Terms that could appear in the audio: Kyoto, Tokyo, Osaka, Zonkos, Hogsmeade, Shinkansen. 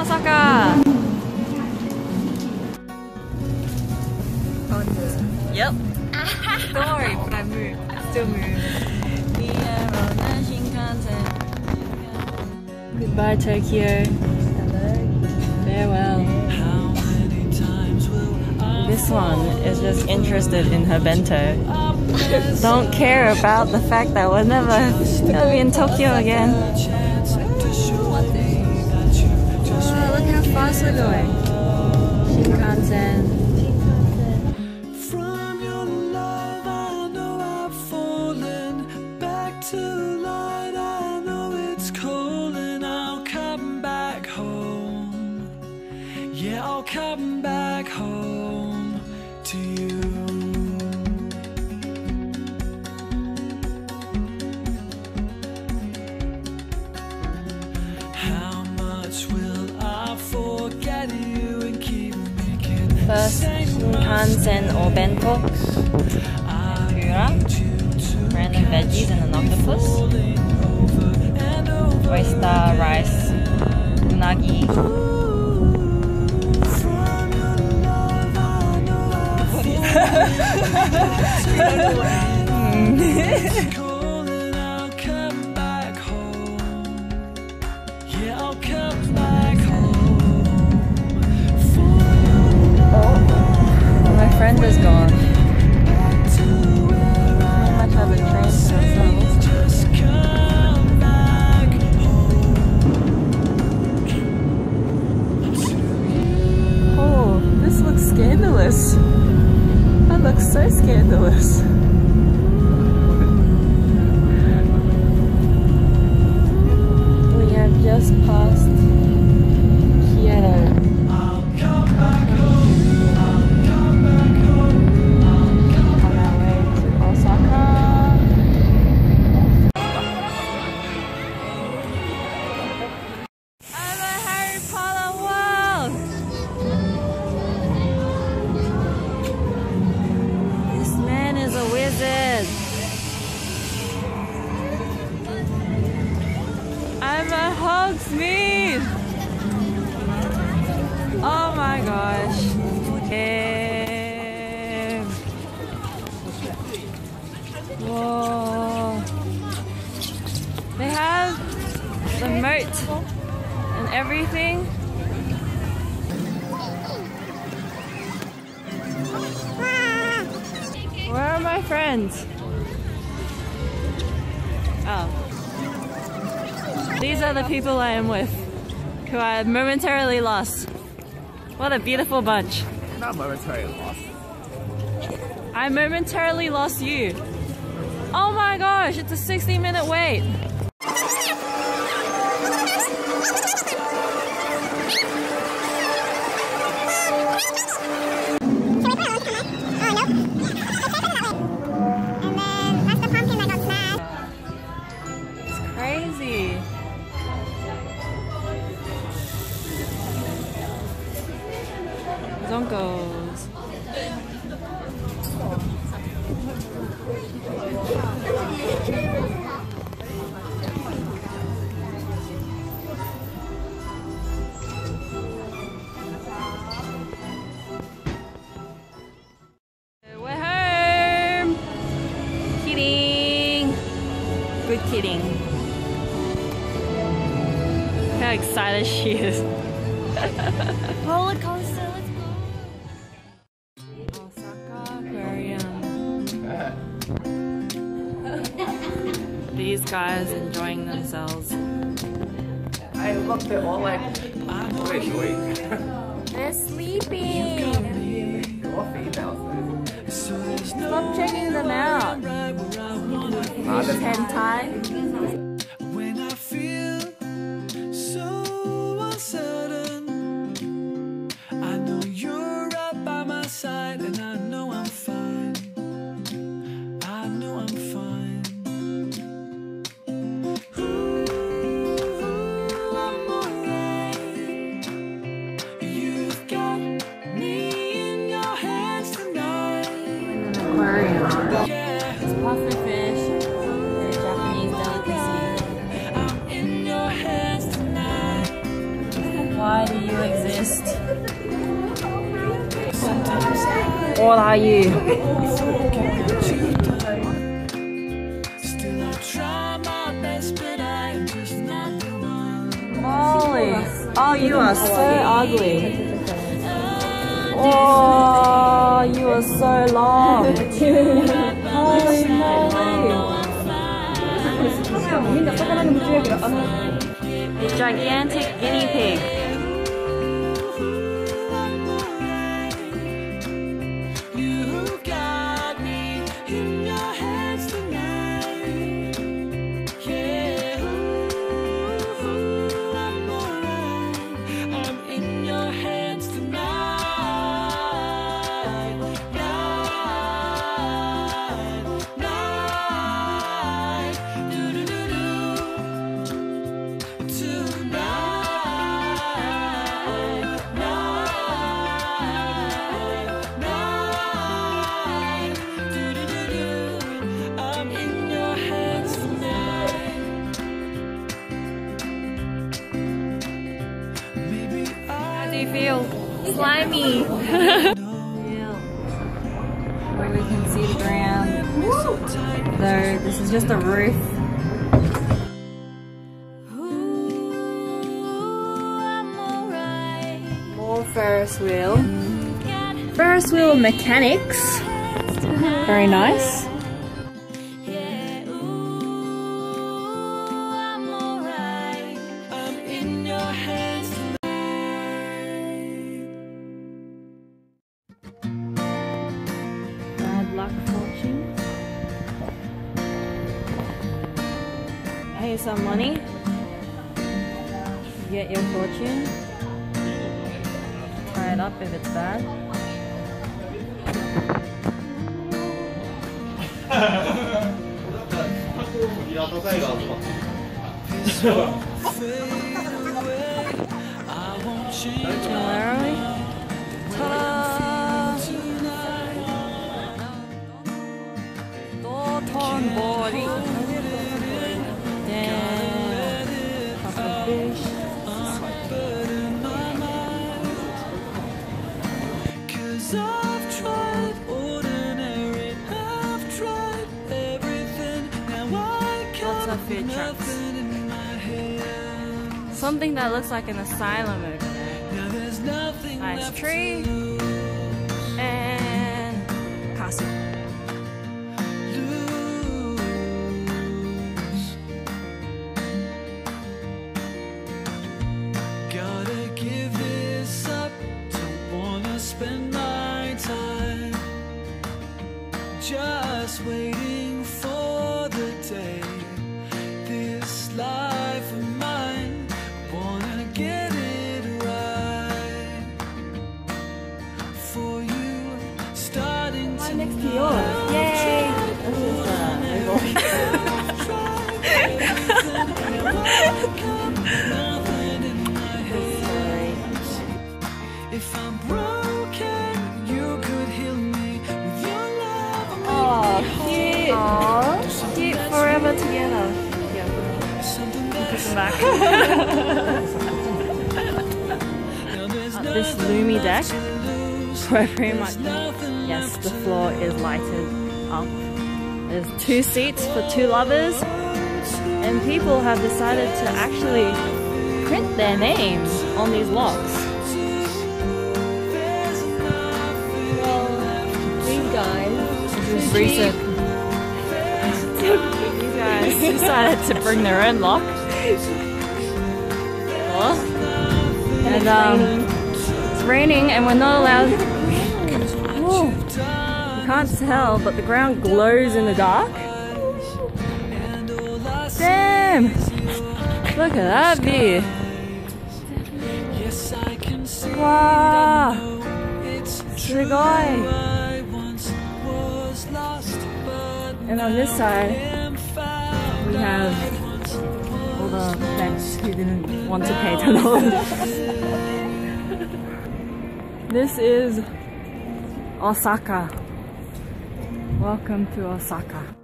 Osaka! Yep. Don't worry, but I move. I still move. We are on a Shinkansen. Goodbye, Tokyo. Farewell. This one is just interested in her bento. Don't care about the fact that we'll never be in Tokyo again. Oh, look how fast we're going. Shinkansen. Yeah, I'll come back home to you. How much will I forget you and keep making first Shinkansen or bento? Tempura, random veggies and an octopus, oyster, rice, unagi. I'll come back home. Yeah, I'll come back home. Oh, my friend is gone. How much of a train just come back home. Oh, this looks scandalous. That looks so scandalous. We have just passed Kyoto. I'll come back home. I'll come back home. I'll come back home. On our way to Osaka. I'm a Harry Potter world. I'm a Hogsmeade! Oh my gosh! Whoa! They have the moat and everything. Where are my friends? Oh. These are the people I am with, who I had momentarily lost. What a beautiful bunch. Not momentarily lost. I momentarily lost you. Oh my gosh, it's a 60-minute wait. Zonkos. We're home! Kidding! Good kidding. Look how excited she is. Roller coaster! These guys enjoying themselves. I love they're all like, wait. They're sleeping. They're all females. Stop checking them out. Hentai. Why do you exist? What are you? Still I try my best, but I am just not the one. Molly! Oh, you are so ugly. Oh, you are so long. Holy moly! Gigantic guinea pig. Feel slimy. Where we can see the ground. Though this is just a roof. More Ferris wheel. Ferris wheel mechanics. Very nice. Pay some money, you get your fortune, tie it up if it's bad. Something that looks like an asylum over there. Nice tree and castle. Gotta give this up. Don't wanna spend my time just waiting for the day. This life of mine, wanna get it right. For you, starting to next to yours. Yay! If I'm broken, you could heal me with your love. Oh, cute! Aww. Cute forever together. Back. This Lumi deck, where pretty much, yes, the floor is lighted up. There's 2 seats for 2 lovers, and people have decided to actually print their names on these locks. Well, these guys, this is recent. These guys decided to bring their own lock. And it's raining and we're not allowed. Ooh, you can't tell, but the ground glows in the dark. Damn! Look at that view. Wow! And on this side, we have all the banks who didn't want to pay the loan. This is Osaka. Welcome to Osaka.